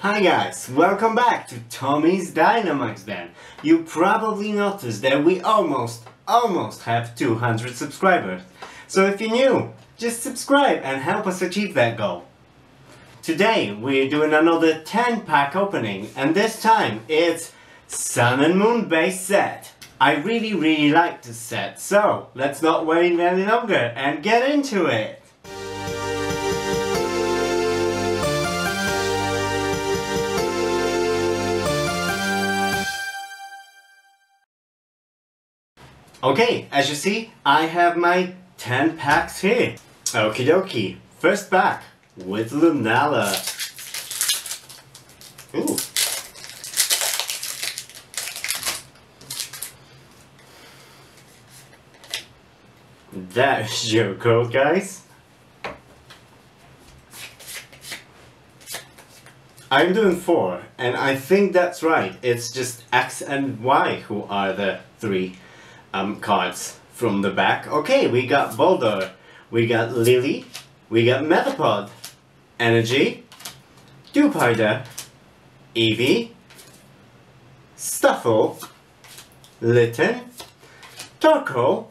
Hi guys, welcome back to Tommy's Dynamax Den. You probably noticed that we almost have 200 subscribers. So if you're new, just subscribe and help us achieve that goal. Today we're doing another 10 pack opening, and this time it's Sun and Moon based set. I really like this set, so let's not wait any longer and get into it. Okay, as you see, I have my 10 packs here. Okie dokie, first pack with Lunala. Ooh. There's your code, guys. I'm doing 4, and I think that's right. It's just X and Y who are the 3. Cards from the back. Okay, we got Baldur, we got Lily, we got Metapod, Energy, Dewpider, Eevee, Stuffle, Litten, Torkoal,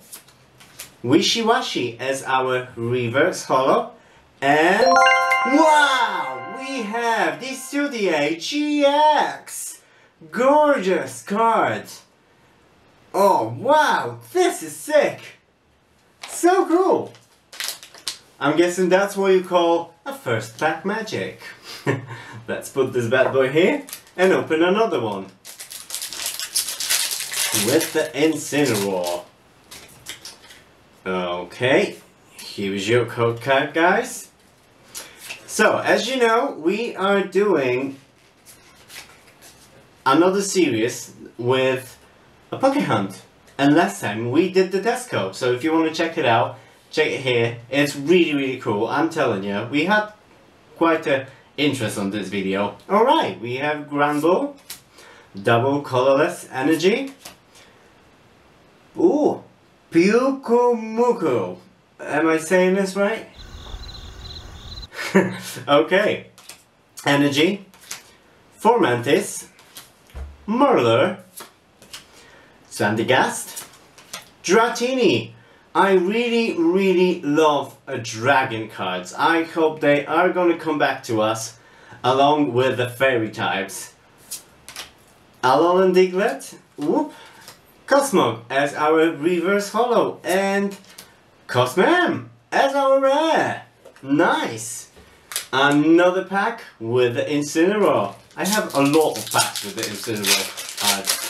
Wishiwashi as our reverse holo, and wow! We have the Sudia GX! Gorgeous card! Oh wow, this is sick! So cool! I'm guessing that's what you call a first pack magic. Let's put this bad boy here and open another one. With the Incineroar. Okay, here's your code card, guys. So, as you know, we are doing another series with A Pocket Hunt, and last time we did the test code, so if you want to check it out, check it here. It's really cool, I'm telling you. We had quite an interest on this video. Alright, we have Granbull, double colorless energy. Ooh, Pyukumuku. Am I saying this right? Okay, energy, for Mantis, Murler, Sandygast, Dratini. I really love dragon cards. I hope they are going to come back to us along with the fairy types. Alolan Diglett, whoop, Cosmog as our reverse holo, and Cosmoem as our rare. Nice. Another pack with the Incineroar. I have a lot of packs with the Incineroar cards.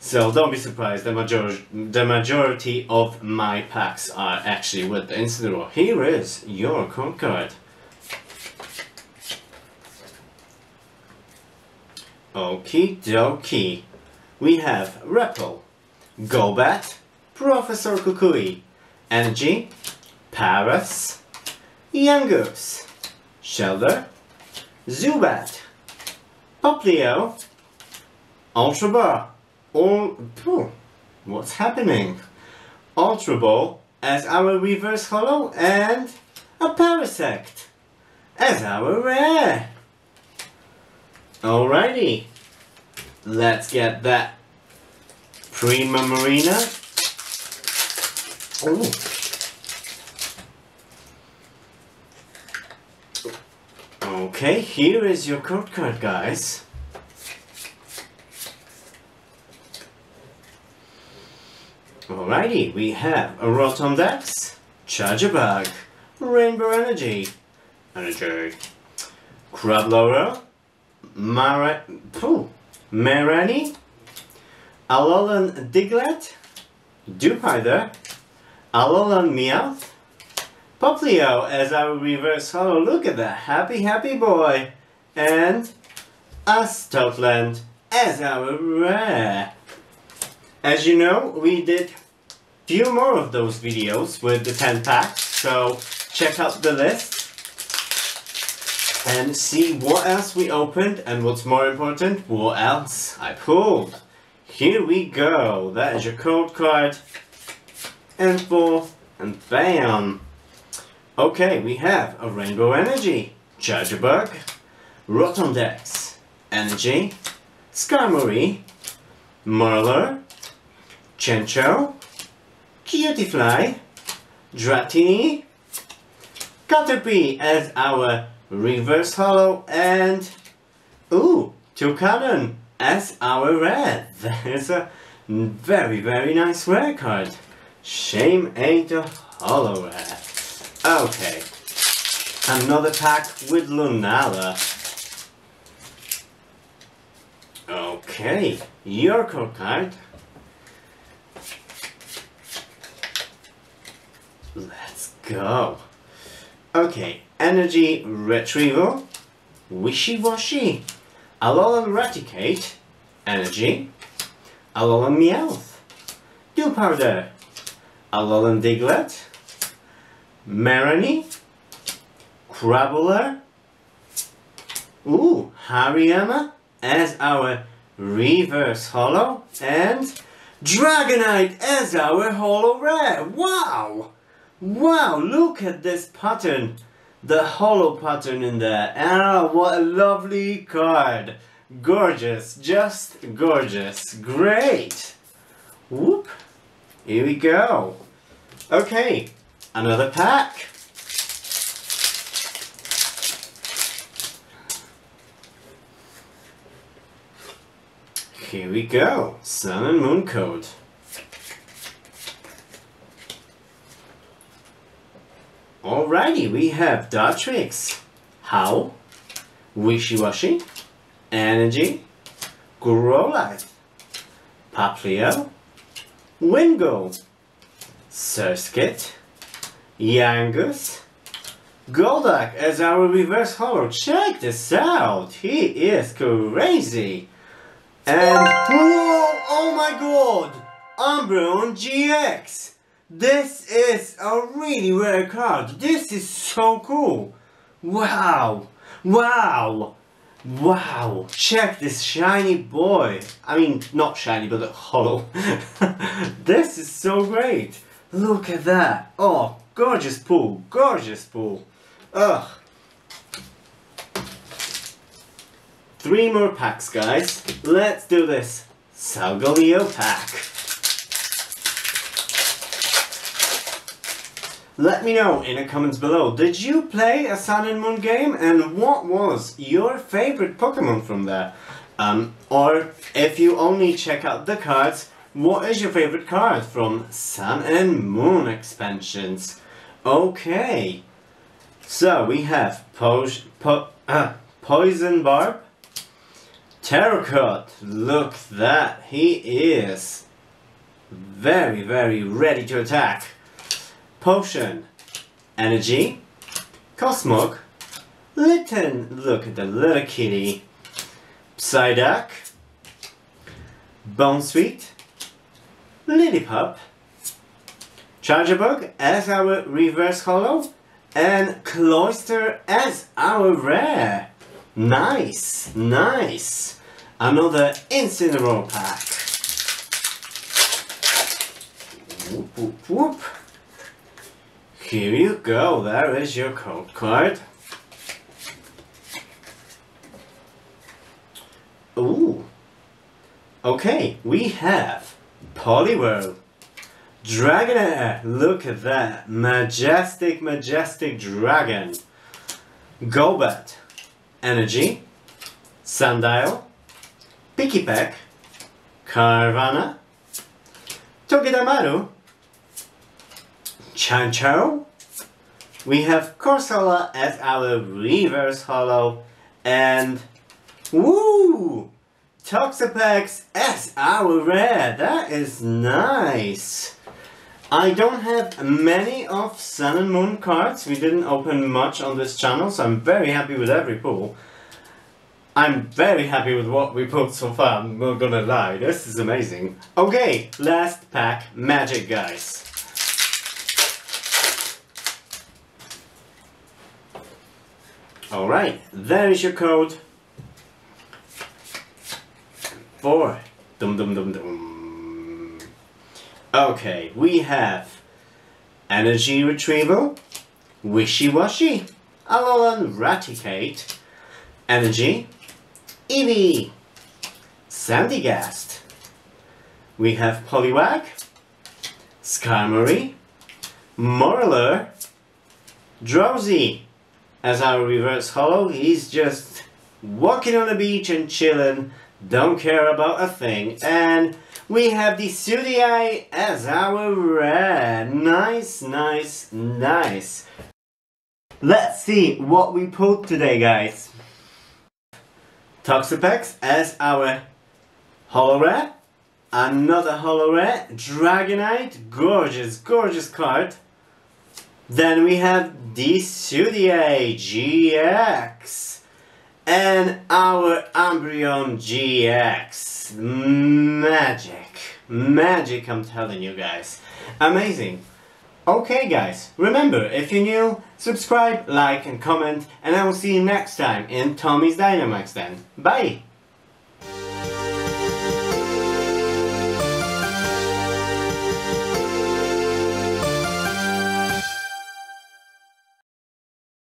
So don't be surprised, the majority of my packs are actually with the Incineroar. Here is your code card. Okie dokie. We have Repel, Golbat, Professor Kukui, Energy, Paras, Yungoos, Shelder, Zubat, Popplio, Ultra Bar. What's happening? Ultra Ball as our reverse holo, and a Parasect as our rare. Alrighty, let's get that Prima Marina. Ooh. Okay, here is your code card, guys. Alrighty, we have a Rotom Dex, Charjabug, Rainbow Energy, Crablower, Marani, Alolan Diglett, Dewpider, Alolan Meowth, Popplio as our reverse holo, look at that, happy boy, and a Stoutland as our rare. As you know, we did few more of those videos with the 10 packs, so check out the list and see what else we opened and, what's more important, what else I pulled. Here we go, that is your code card, and 4, and bam! Okay, we have a Rainbow Energy, Charjabug, Rotom Dex, Energy, Skarmory, Murler, Chencho, Cutiefly, Dratini, Caterpie as our Reverse Holo, and ooh, Tucadon as our red. It's a very nice rare card. Shame ain't a holo rare. Okay, another pack with Lunala. Okay, Yurko card. Let's go. Okay, Energy Retrieval, Wishiwashi, Alolan Raticate, Energy, Alolan Meowth, Dewpider, Alolan Diglett, Merony, Crabbler, ooh, Hariyama as our Reverse Holo, and Dragonite as our Holo Rare. Wow! Wow, look at this pattern, the holo pattern in there. Ah, what a lovely card. Gorgeous, just gorgeous. Great. Whoop. Here we go. Okay, another pack. Here we go. Sun and Moon code. Alrighty, we have Dartrix, Howl, Wishiwashi, Energy, Growlithe, Popplio, Wingull, Surskit, Yungoos, Golduck as our Reverse Holo. Check this out, he is crazy! And whoa, oh my god, Umbreon GX! This is a really rare card. This is so cool. Wow. Wow. Wow. Check this shiny boy. I mean, not shiny, but hollow. This is so great. Look at that. Oh, gorgeous pool. Gorgeous pool. Ugh. 3 more packs, guys. Let's do this. Salgoleo pack. Let me know in the comments below, did you play a Sun and Moon game and what was your favorite Pokemon from there? Or if you only check out the cards, what is your favorite card from Sun and Moon expansions? Okay, so we have Poison Barb, Torkoal, look that, he is very ready to attack. Potion, Energy, Cosmog, Litten, look at the little kitty, Psyduck, Bonesweet, Lily Pup, Charjabug as our Reverse Holo, and Cloyster as our rare. Nice, nice. Another Incineroar pack. Whoop, whoop, whoop. Here you go, there is your code card. Ooh. Okay, we have Poliwhirl, Dragonair, look at that, majestic dragon. Golbat, Energy, Sundial, Pikipek, Carvanha, Togedemaru, Chancho, we have Corsola as our Reverse Holo, and woo, Toxapex as our rare. That is nice. I don't have many of Sun and Moon cards. We didn't open much on this channel, so I'm very happy with every pull. I'm very happy with what we pulled so far, I'm not gonna lie, this is amazing. Okay, last pack, Magic, guys. Alright, there is your code for dum-dum-dum-dum. Okay, we have Energy Retrieval, Wishiwashi, Alolan Raticate, Energy, Eevee, Sandygast. We have Poliwag, Skarmory, Murler, Drowsy. As our reverse holo, he's just walking on the beach and chilling, don't care about a thing. And we have the Sudia as our red. Nice, nice, nice. Let's see what we pulled today, guys. Toxapex as our holo rare. Another holo rare. Dragonite. Gorgeous, gorgeous card. Then we have the Studia GX and our Umbreon GX. Magic. Magic, I'm telling you guys. Amazing. Okay guys, remember, if you're new, subscribe, like and comment, and I will see you next time in Tommy's Dynamax Den. Bye!